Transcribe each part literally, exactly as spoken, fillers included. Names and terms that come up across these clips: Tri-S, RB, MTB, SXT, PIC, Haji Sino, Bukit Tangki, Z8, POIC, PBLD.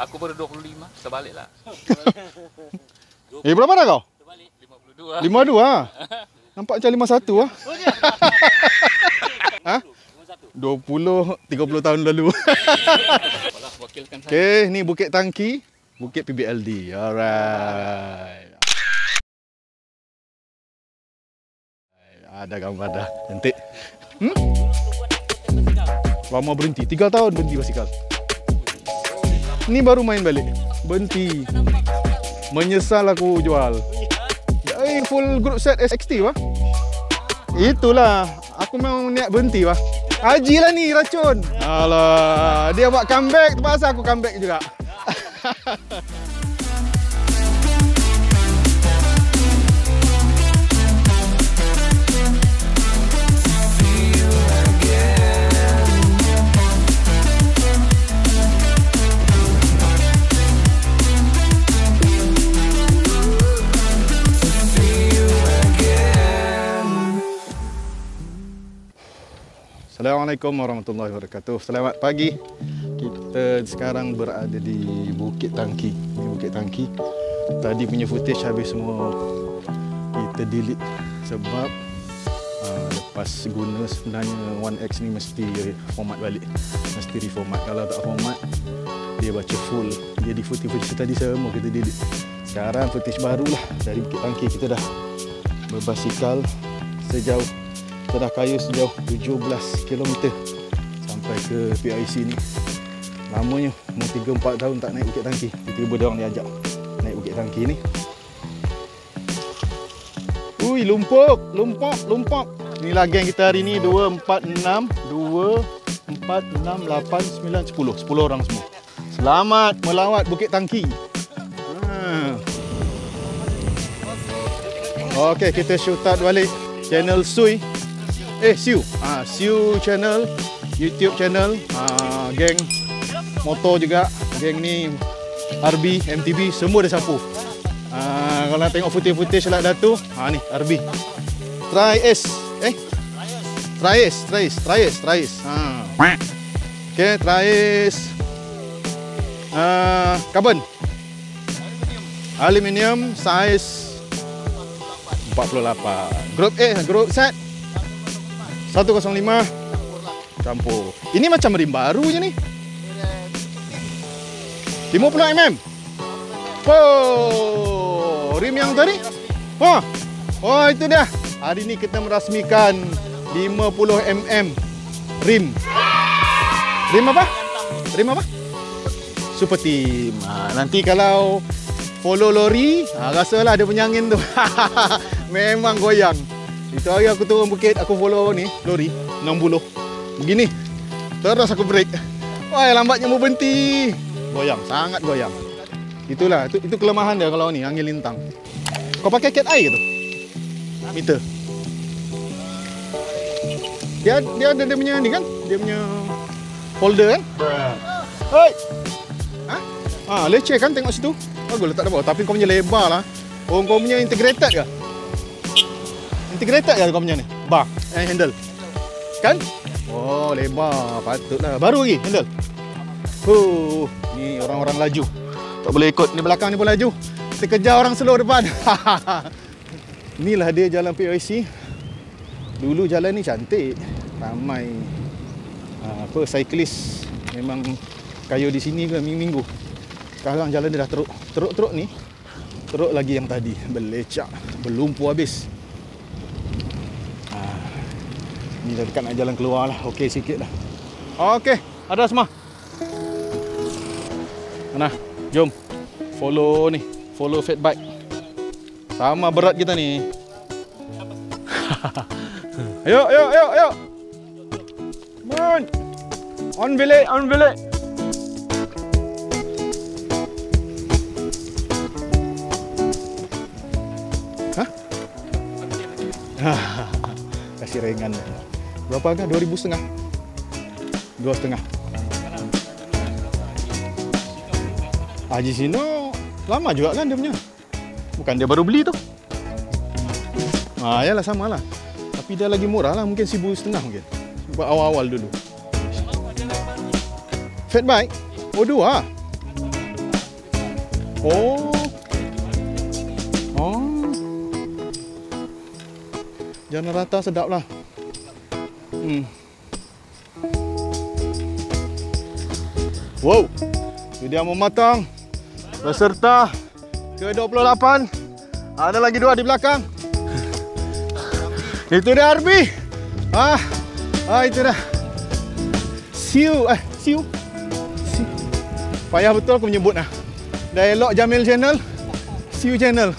Aku baru dua puluh lima, terbalik lah. Eh, berapa dah kau? Terbalik, lima puluh dua. lima puluh dua ah. Nampak macam lima puluh satu ah. Ha? dua puluh tiga puluh tahun lalu. Okey, ni Bukit Tangki, Bukit P B L D. Alright. Ada gambar dah. Cantik. Hmm? Lama berhenti. tiga tahun berhenti basikal. Ni baru main balik. Berhenti. Menyesal aku jual. Eh, full group set S X T wah. Itulah. Aku memang niat berhenti wah. Haji lah ni racun. Alah. Dia buat comeback. Terpaksa aku comeback juga. Assalamualaikum warahmatullahi wabarakatuh. Selamat pagi. Kita sekarang berada di Bukit Tangki. Di Bukit Tangki. Tadi punya footage habis semua. Kita delete sebab uh, lepas guna sebenarnya satu X ni mesti format balik. Mesti reformat. Kalau tak format dia baca full. Jadi footage-footage tadi semua kita delete. Sekarang footage barulah dari Bukit Tangki. Kita dah berbasikal sejauh Kita dah kayuh sejauh tujuh belas kilometer sampai ke P I C ni. Lamanya, umur tiga empat tahun tak naik Bukit Tangki. Tiba-tiba diorang diajak naik Bukit Tangki ni. Ui, lumpuk, lumpuk, lumpuk. Inilah geng kita hari ni, dua, empat, enam, dua, empat, enam, lapan, sembilan, sepuluh. sepuluh orang semua. Selamat melawat Bukit Tangki. Ha. Okey, kita shoot out balik channel Sui. Eh, Siu. Ah, Siu channel, YouTube channel, ah, geng motor juga. Geng ni R B, M T B, semua dah sapu. Ah, kalau nak tengok footage-footage lah datu, ah ni R B. Tri-S. Eh? Tri-S, Tri-S, Tri-S, Tri-S. Ah. Okey, Tri-S. Ah, carbon. Aluminium, saiz empat puluh lapan. Group A, group set seratus lima campur. Ini macam rim baru je ni. lima puluh milimeter. Oh, rim yang tadi. Oh. Oh, itu dia. Hari ni kita merasmikan lima puluh milimeter rim. Rim apa? Rim apa? Super Team. Ha, nanti kalau follow lori, ha, rasalah dia punya angin tu. Memang goyang. Itu hari aku turun bukit, aku follow ni, lori, enam puluh. Begini. Terus aku break. Wah, lambatnya mau berhenti. Goyang, sangat goyang. Itulah, itu, itu kelemahan dia kalau ni, angin lintang. Kau pakai cat air tu? Meter. Dia, dia ada dia punya ni kan? Dia punya folder kan? Hei! Ha? Ha, leceh kan tengok situ? Bagus letak dekat bawah. Tapi kau punya lebar lah. Oh, kau punya integrated ke? Integrated ke kau punya ni? Bar and handle. Kan? Oh, lebar. Patutlah. Baru lagi handle. Huh. Ni orang-orang laju. Tak boleh ikut. Ni belakang ni pun laju. Kita kejar orang slow depan. Inilah dia jalan P O I C. Dulu jalan ni cantik. Ramai apa cyclist memang kayu di sini ke minggu-minggu. Sekarang jalan dia dah teruk. Teruk-teruk ni. Teruk lagi yang tadi. Belecak. Berlumpur habis. Ni dah dekat nak jalan keluar lah. Okey sikit dah. Okey. Ada semua. Mana? Jom. Follow ni. Follow fat bike. Sama berat kita ni. Ayo, ayo, ayo, ayo. Come on. On bilik, on bilik. Hah? Kasih ringan dah. Berapa harga? dua ribu setengah. dua setengah. Haji Sino lama juga kan dia punya. Bukan dia baru beli tu. Ah, yalah samalah. Tapi dia lagi murah lah, mungkin seribu setengah mungkin. Sebab awal-awal dulu. Fat bike? Oh, dua. Oh. Oh. Jalan rata sedap lah. Hmm. Wow. Dia mematang. Peserta ke dua puluh lapan. Ada lagi dua di belakang. Itu dia R B. Ah. Ah itu dah. Siu eh siu. Siu. Payah betul aku menyebut lah. Dialog Jamil Channel, Siu Channel.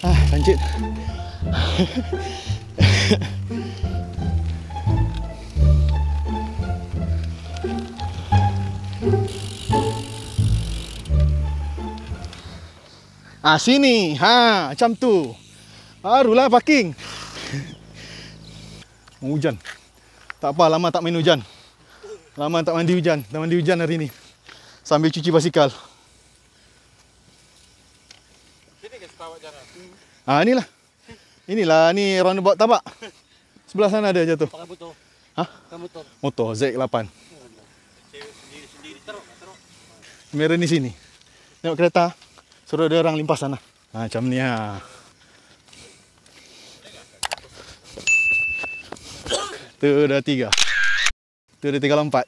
Ah, lancit. Ah sini, ha macam tu. Barulah parking. Hujan. Tak apa, lama tak main hujan. Lama tak mandi hujan. Tak mandi hujan hari ni. Sambil cuci basikal. Sini ke setabak jarang? Ah inilah. Inilah ni roundabout tabak. Sebelah sana ada jatuh. Pakai motor. Ha? Pakai motor. Motor Z lapan. Sendiri-sendiri teruk, teruk. Kamera ni sini. Tengok kereta. Suruh dia orang limpas sana. Ha, macam ni lah. Tu dah tiga. Tu dah tiga lompat.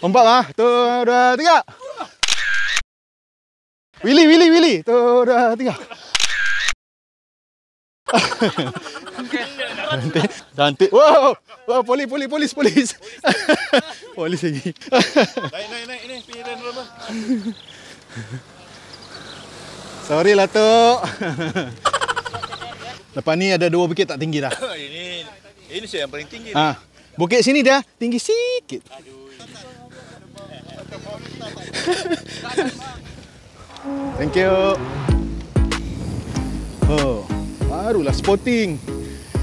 Lompat lah. Tu dah tiga. Willy, Willy, Willy. Tu dah tiga. Cantik, cantik. Wow, wow, polis, polis, polis, polis. Polis lagi. Naik, naik, naik ini. Pilih dan dulu. Sorry lah, Tok. Lepas ni ada dua bukit tak tinggi dah. Ini, ini saya yang paling tinggi. Ah, bukit sini dah tinggi sikit. Thank you. Oh, barulah sporting.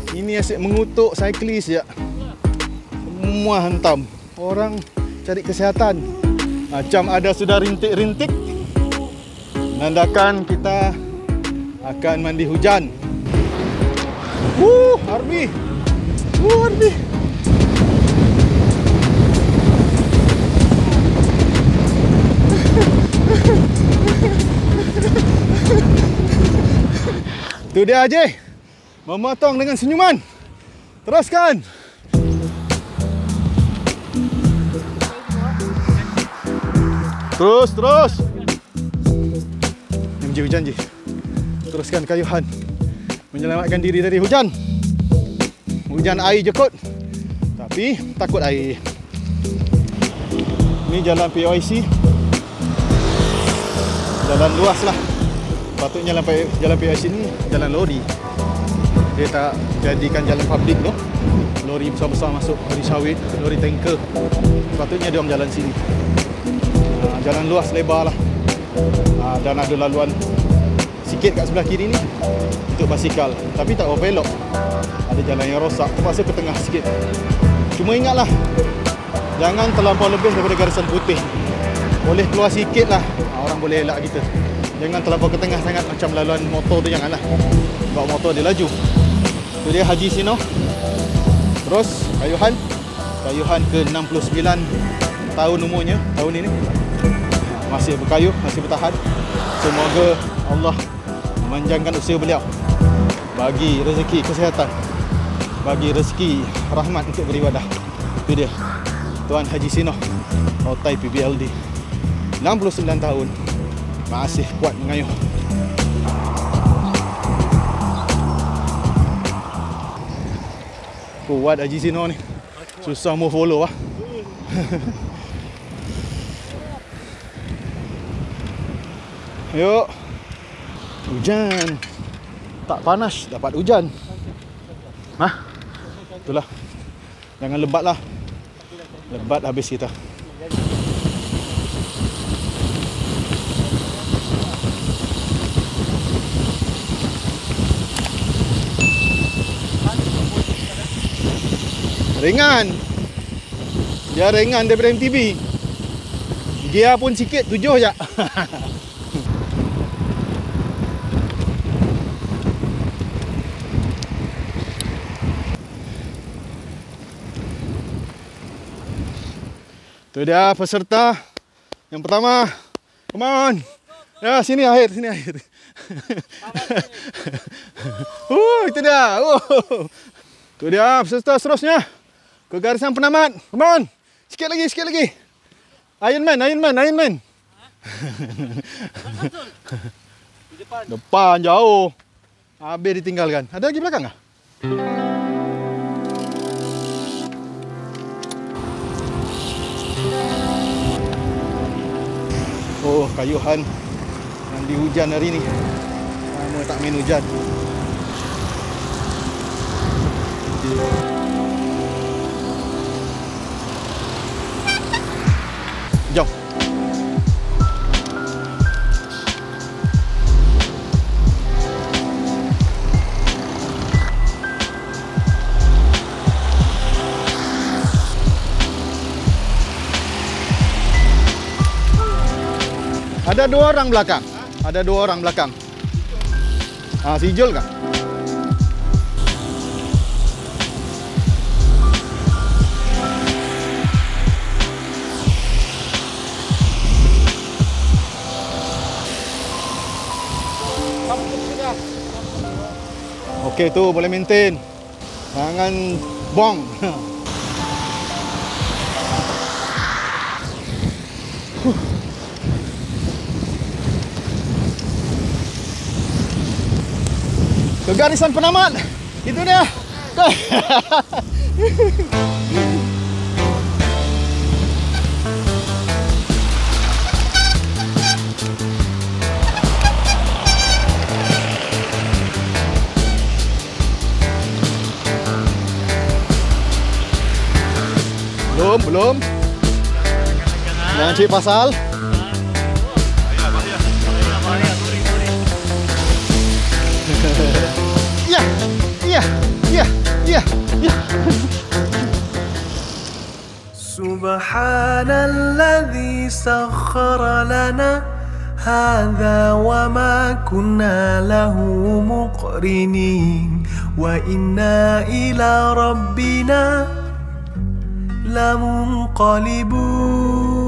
Ini asyik mengutuk cyclist je. Semua hentam. Orang cari kesihatan. Macam ada sudah rintik-rintik. Menandakan kita akan mandi hujan. Wuh, Arbi. Wuh, Arbi. Tu dia Ajay. Memotong dengan senyuman. Teruskan. Terus, terus. Janji, janji. Teruskan kayuhan. Menyelamatkan diri dari hujan. Hujan air je kot. Tapi takut air. Ini jalan P O I C. Jalan luas lah. Patutnya jalan P O I C ni jalan lori. Dia tak jadikan jalan publik tu. Lori besar-besar masuk, lori sawit, lori tanker. Sepatutnya dia orang jalan sini. Ha, jalan luas lebar lah. Ha, dan ada laluan sikit kat sebelah kiri ni untuk basikal. Tapi tak overlock. Ada jalan yang rosak, terpaksa ke tengah sikit. Cuma ingatlah, jangan terlampau lebih daripada garisan putih. Boleh keluar sikit lah. Ha, orang boleh elak kita. Jangan terlampau ke tengah sangat macam laluan motor tu janganlah. Sebab motor dia laju. Itu dia Haji Sino. Terus Kayuhan. Kayuhan ke enam puluh sembilan tahun umurnya tahun ini. Masih berkayuh, masih bertahan. Semoga Allah memanjangkan usia beliau. Bagi rezeki kesihatan. Bagi rezeki rahmat untuk beribadah. Itu dia Tuan Haji Sino, Otai P B L D. enam puluh sembilan tahun. Masih kuat mengayuh. Kuat Haji Sino ni. Susah mau follow lah. Yuk. Hujan. Tak panas, dapat hujan. Hah? Itulah. Jangan lebat lah. Lebat habis kita. Ringan. Dia ringan daripada M T B. Gear pun sikit, tujuh je. Tu dia peserta yang pertama. Come on. Ya, sini akhir, sini akhir. Oh, itu dia. Oh. Tu dia peserta seterusnya. Ke garisan penamat. Come on. Sikit lagi, sikit lagi. Iron Man, Iron Man, Iron Man. Depan. Depan jauh. Habis ditinggalkan. Ada lagi belakang ah? Oh, kayuhan yang dihujan hari ni. Lama tak main hujan. Jom. Ada dua orang belakang. Ada dua orang belakang. Ah, si Jul kah? Okey, tu boleh maintain. Jangan bong. Ke garisan penamat. Itu dia. Belum, belum. Jangan cik pasal. Ya, ya, ya, ya, ya. Subhanalladzi sakhkhara lana hadza wa ma kunna lahu muqrinin wa inna ila rabbina lamunqalibun.